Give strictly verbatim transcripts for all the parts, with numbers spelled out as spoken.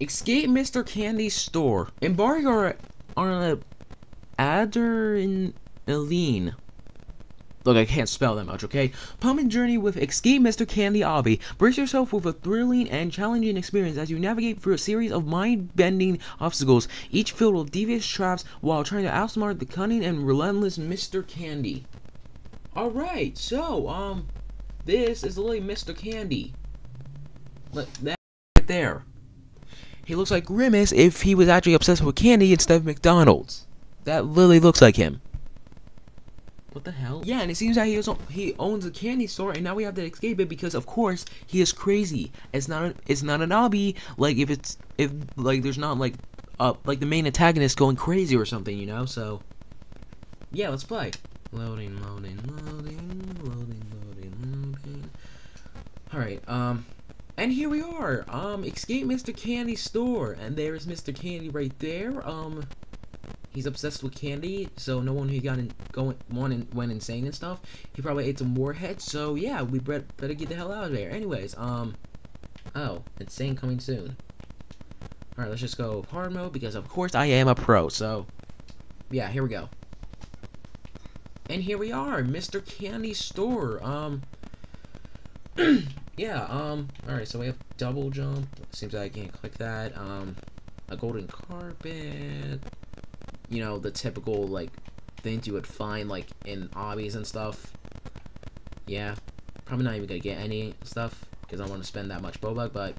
Escape Mister Candy's Store. Embark on an adrenaline. Look, I can't spell that much, okay? Pump and journey with Escape Mister Candy Obby. Brace yourself with a thrilling and challenging experience as you navigate through a series of mind-bending obstacles, each filled with devious traps while trying to outsmart the cunning and relentless Mister Candy. Alright, so, um, this is literally Mister Candy. Look, that right there. He looks like Grimace if he was actually obsessed with candy instead of McDonald's. That literally looks like him. What the hell? Yeah, and it seems that he, is, he owns a candy store, and now we have to escape it because, of course, he is crazy. It's not a, it's not an obby. Like if it's if like there's not like uh like the main antagonist going crazy or something, you know. So yeah, let's play. Loading, loading, loading, loading, loading, loading. All right, um, and here we are. Um, Escape Mister Candy's Store, and there is Mister Candy right there. Um. He's obsessed with candy, so no one who got in, going, in, went insane and stuff. He probably ate some warheads, so yeah, we better get the hell out of there. Anyways, um, oh, insane coming soon. All right, let's just go hard mode because of course I am a pro. So yeah, here we go. And here we are, Mister Candy's Store. Um, yeah. Um, all right, so we have double jump. Seems like I can't click that. Um, a golden carpet. You know, the typical, like, things you would find, like, in obbies and stuff. Yeah. Probably not even gonna get any stuff, because I don't want to spend that much boba, but...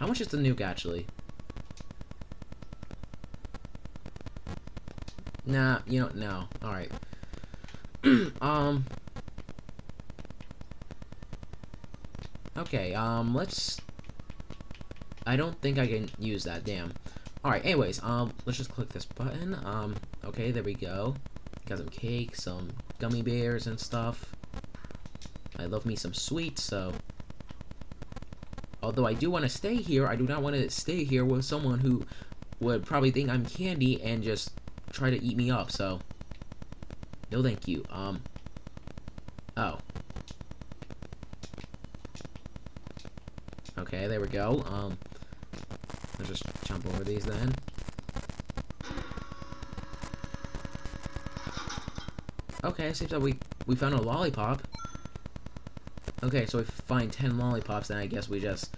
How much is the nuke, actually? Nah, you know, no. Alright. um... Okay, um, let's... I don't think I can use that, damn. Alright, anyways, um, let's just click this button, um, okay, there we go. Got some cake, some gummy bears and stuff. I love me some sweets, so... Although I do want to stay here, I do not want to stay here with someone who would probably think I'm candy and just try to eat me up, so... No thank you, um... Oh. Okay, there we go, um... I'll just jump over these then. Okay, seems that we we found a lollipop. Okay, so we find ten lollipops, then I guess we just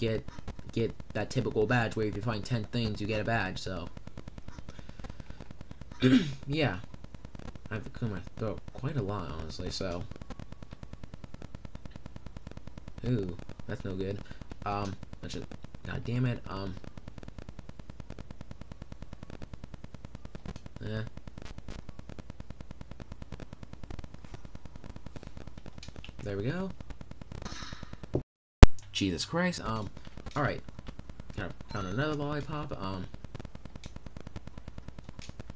get get that typical badge where if you find ten things you get a badge. So yeah, I've cleared my throat quite a lot, honestly. So ooh, that's no good. Um, let's just. God damn it, um... Eh. There we go. Jesus Christ, um... Alright. Got found another lollipop, um...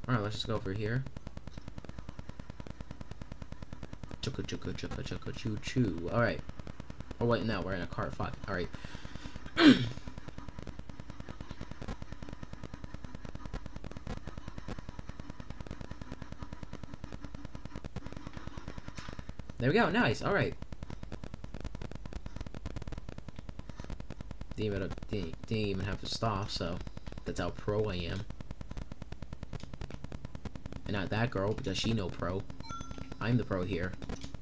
Alright, let's just go over here. Chuka chuka chuka chuka choo choo. Alright. Oh wait, no, we're in a cart fight. Alright. There we go, nice, alright. Didn't, didn't, didn't even have to stop, so that's how pro I am. And not that girl, because she no pro. I'm the pro here.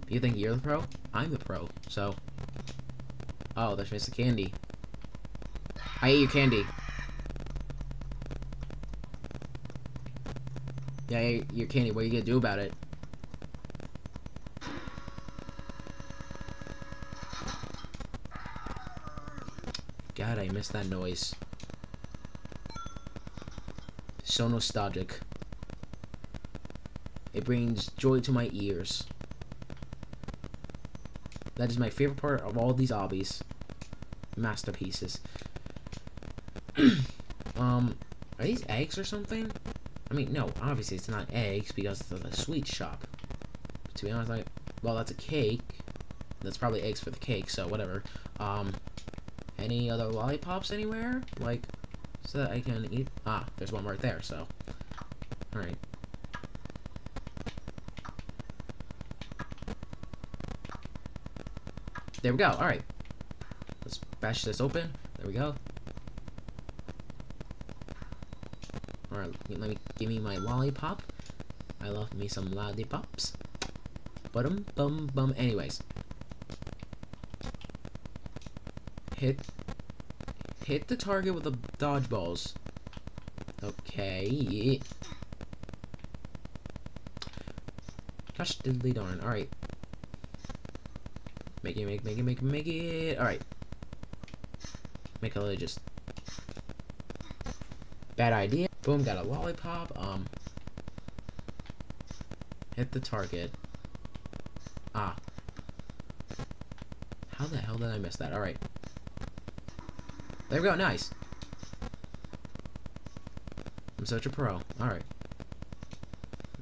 You think you're the pro? I'm the pro, so... Oh, that's Mister Candy. I ate your candy. Yeah, I ate your candy, what are you gonna do about it? God, I miss that noise. So nostalgic. It brings joy to my ears. That is my favorite part of all these obbies. Masterpieces. um, are these eggs or something? I mean, no, obviously it's not eggs because it's a sweet shop. But to be honest, like, well, that's a cake. That's probably eggs for the cake, so whatever. Um... Any other lollipops anywhere? Like, so that I can eat? Ah, there's one right there, so. Alright. There we go, alright. Let's bash this open. There we go. or let me give me my lollipop. I love me some lollipops. Bum bum bum. Anyways, hit hit the target with the dodgeballs. Okay. Gosh diddly darn. All right. Make it, make, make it, make it, make it. All right. Make a little just. Bad idea. Boom, got a lollipop. Um, hit the target. Ah. How the hell did I miss that? Alright. There we go, nice. I'm such a pro. Alright.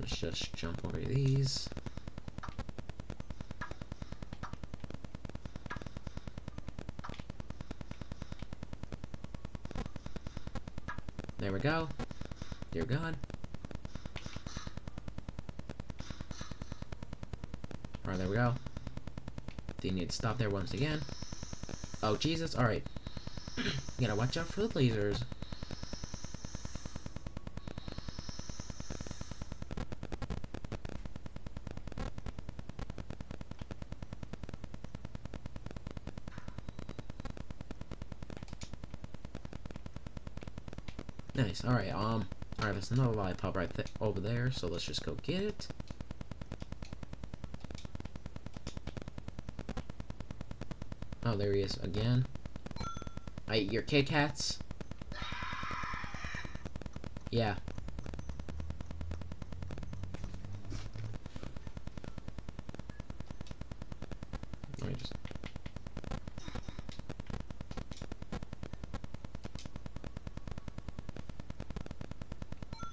Let's just jump over these. There we go. Dear God. Alright, there we go. Didn't need to stop there once again. Oh, Jesus. Alright. You gotta watch out for the lasers. Nice. Alright, um. Alright, there's another lollipop right th over there, so let's just go get it. Oh, there he is again. I eat your Kit Kats. Yeah. Let me just.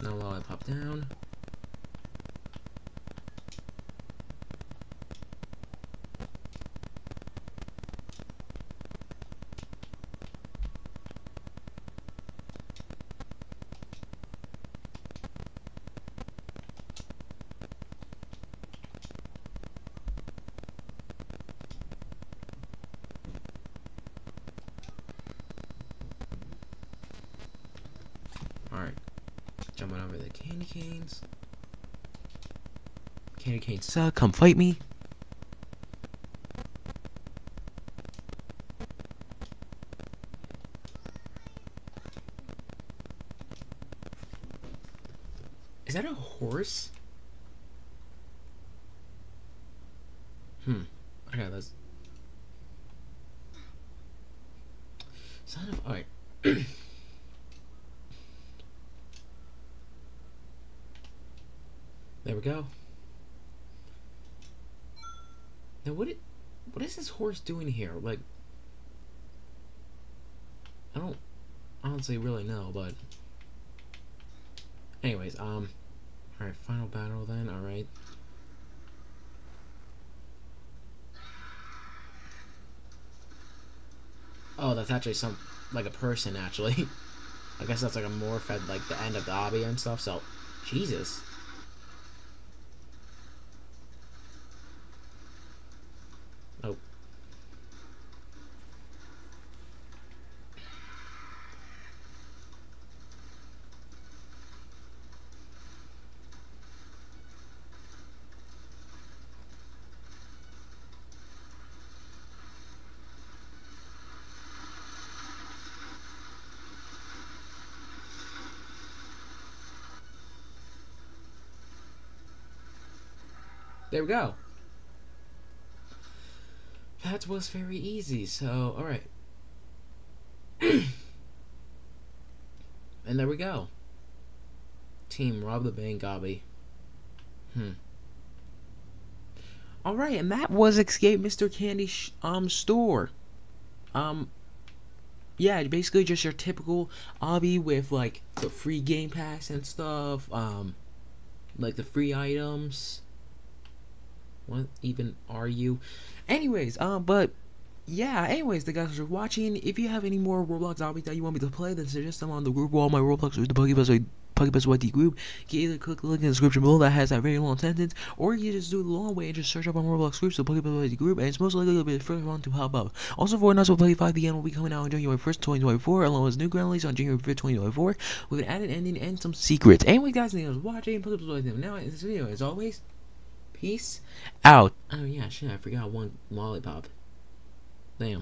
Now lollipop down. Jumping over the candy canes. Candy canes suck. Come fight me. Is that a horse? Hmm. Okay, that's. Son of art. There we go. Now what it what is this horse doing here? Like I don't honestly really know, but anyways, um alright, final battle then, alright. Oh, that's actually some like a person actually. I guess that's like a morph at like the end of the obby and stuff, so Jesus. Oh. There we go. That was very easy, so, alright. And there we go. Team Rob the Bank, Obby. Hmm. Alright, and that was Escape Mister Candy's um, Store. Um, yeah, basically just your typical Obby with, like, the free game pass and stuff. Um, like, the free items. What even are you? Anyways, um, uh, but yeah, anyways, the guys are watching. If you have any more Roblox zombies that you want me to play, then suggest them on the group wall. My Roblox is the PuggyPugsonYT. PuggyPugsonYT group. You can either click the link in the description below that has that very long sentence, or you just do the long way and just search up on Roblox groups the PuggyPugsonYT group, and it's most likely going to be the first one to pop up. Also, for Nuke five the end will be coming out on January first, twenty twenty-four, along with new ground release on January fifth, twenty twenty-four, with an added ending and some secrets. Anyway, guys, thank you for watching. PuggyPugsonYT now in this video, as always, peace out. Oh yeah, shit, I forgot one lollipop. Damn.